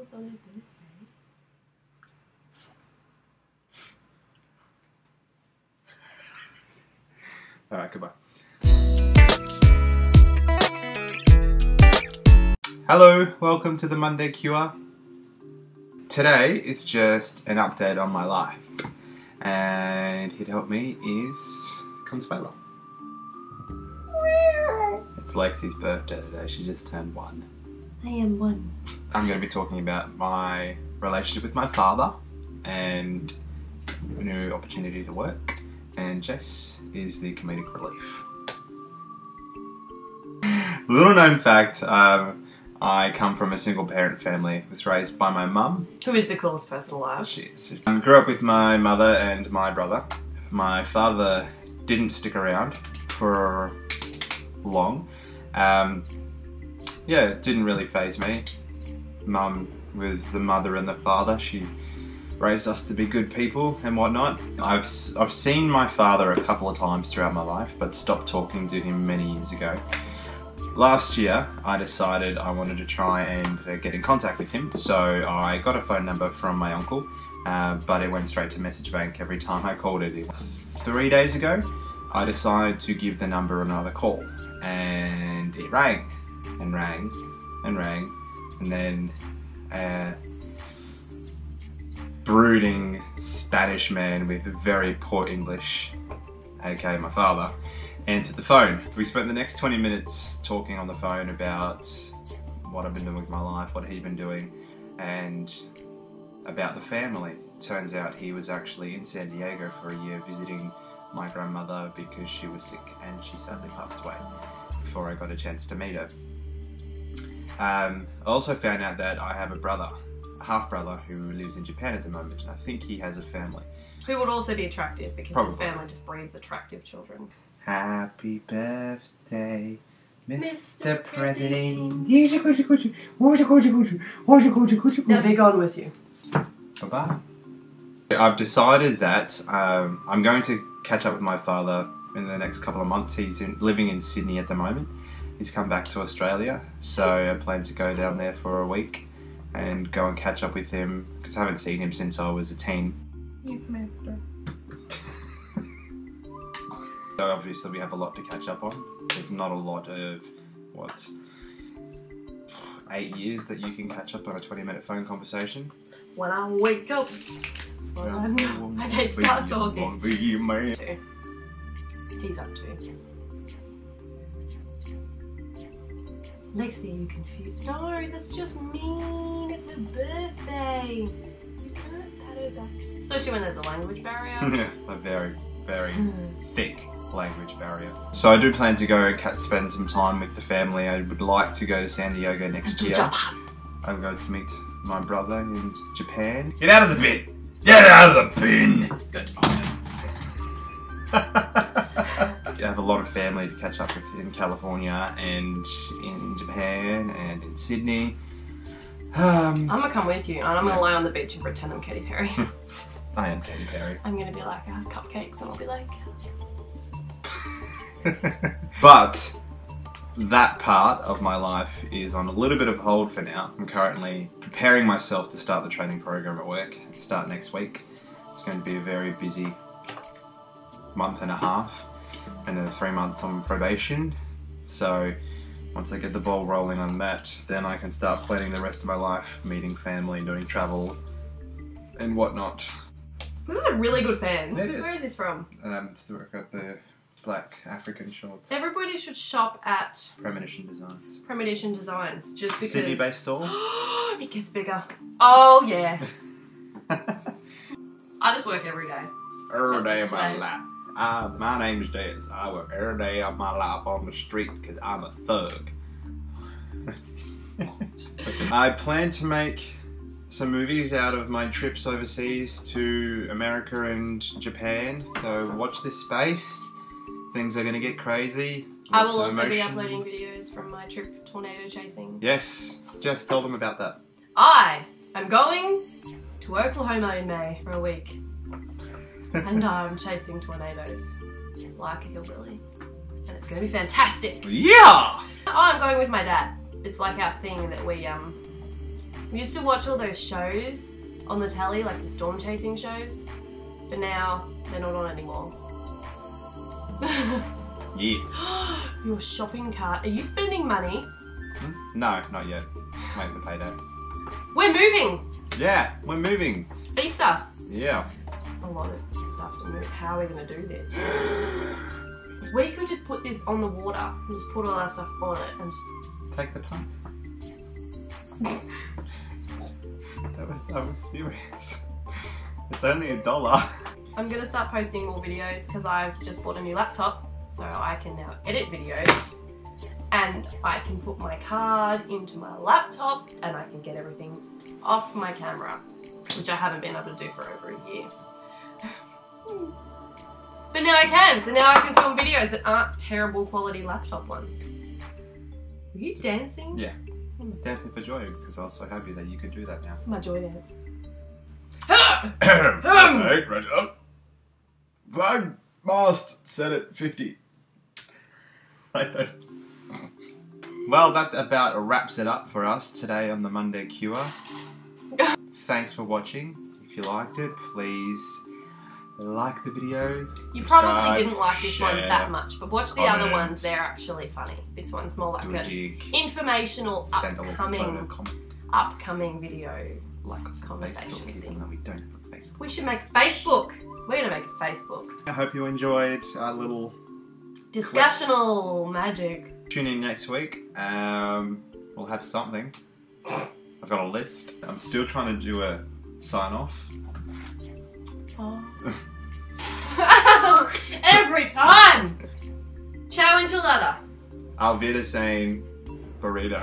chocolate's on your birthday. Alright, goodbye. Hello, welcome to the Monday Cure. Today it's just an update on my life, and here to help me is Consuelo. It's Lexi's birthday today, she just turned 1. I am 1. I'm going to be talking about my relationship with my father and new opportunities at work, and Jess is the comedic relief. Little known fact, I come from a single parent family. I was raised by my mum. Who is the coolest person alive. She is. I grew up with my mother and my brother. My father didn't stick around for long. Yeah, it didn't really faze me. Mum was the mother and the father. She raised us to be good people and whatnot. I've seen my father a couple of times throughout my life, but stopped talking to him many years ago. Last year, I decided I wanted to try and get in contact with him, so I got a phone number from my uncle, but it went straight to message bank every time I called it. 3 days ago, I decided to give the number another call, and it rang, and rang, and rang, and then brooding Spanish man with very poor English, aka my father, answered the phone. We spent the next 20 minutes talking on the phone about what I've been doing with my life, what he'd been doing, and about the family. Turns out he was actually in San Diego for a year visiting my grandmother because she was sick and she sadly passed away before I got a chance to meet her. I also found out that I have a brother, a half-brother, who lives in Japan at the moment, and I think he has a family. Who would also be attractive because his family just breeds attractive children. Happy birthday, Mr. President. Now be gone with you. Bye-bye. I've decided that I'm going to catch up with my father in the next couple of months. He's living in Sydney at the moment. He's come back to Australia, so I plan to go down there for a week and go and catch up with him because I haven't seen him since I was a teen. He's my brother. So obviously we have a lot to catch up on. There's not a lot of, what, 8 years that you can catch up on a 20-minute phone conversation. When I wake up, okay, start talking. He's up to. Lexi, are you confused? No, that's just mean. It's her birthday. You can't pat her back. Especially when there's a language barrier. Yeah, a very thick language barrier. So I do plan to go and spend some time with the family. I would like to go to San Diego next year. I'm going to meet my brother in Japan. Get out of the bin! Get out of the bin! Goodbye. I have a lot of family to catch up with in California and in Japan and in Sydney. I'm gonna come with you and I'm gonna lie on the beach and pretend I'm Katy Perry. I am Katy Perry. I'm gonna be like, I have cupcakes, and I'll be like... But that part of my life is on a little bit of hold for now. I'm currently preparing myself to start the training program at work. It'll start next week. It's going to be a very busy month and a half, and then 3 months on probation. So once I get the ball rolling on that, then I can start planning the rest of my life, meeting family, doing travel, and whatnot. This is a really good fan. It is. Where is this from? It's the black African shorts. Everybody should shop at Premonition Designs. Premonition Designs, just because. Sydney-based store. It gets bigger. Oh yeah. I just work every day. Every day of my life. My name's Jess. I work every day of my life on the street because I'm a thug. I plan to make some movies out of my trips overseas to America and Japan. So watch this space. Things are gonna get crazy. I will also be uploading videos from my trip tornado chasing. Yes, just tell them about that. I am going to Oklahoma in May for a week. And I'm chasing tornadoes like a hillbilly. And it's gonna be fantastic. Yeah! I'm going with my dad. It's like our thing that we We used to watch all those shows on the telly, like the storm chasing shows, but now they're not on anymore. Yeah. Your shopping cart. Are you spending money? No, not yet. Waiting for payday. We're moving! Yeah, we're moving. Easter. Yeah. A lot of stuff to move. How are we going to do this? We could just put this on the water and just put all our stuff on it and just... Take the punt. I was serious. It's only $1. I'm going to start posting more videos because I've just bought a new laptop, so I can now edit videos and I can put my card into my laptop and I can get everything off my camera, which I haven't been able to do for over a year. But now I can, so now I can film videos that aren't terrible quality laptop ones. Were you dancing? Yeah. Dancing for joy, because I was so happy that you could do that now. It's my joy dance. Right. Flag mast set at 50. I don't. Well, that about wraps it up for us today on the Monday Cure. Thanks for watching. If you liked it, please like the video. You probably didn't like this one that much, but watch the other ones. They're actually funny. This one's more like an informational, upcoming video. Like us on Facebook, even though we don't have a Facebook. We should make a Facebook. We're gonna make a Facebook. I hope you enjoyed our little discussional magic. Tune in next week. We'll have something. I've got a list. I'm still trying to do a sign off. Oh. Every time! Ciao enchilada. Alvita saying burrito.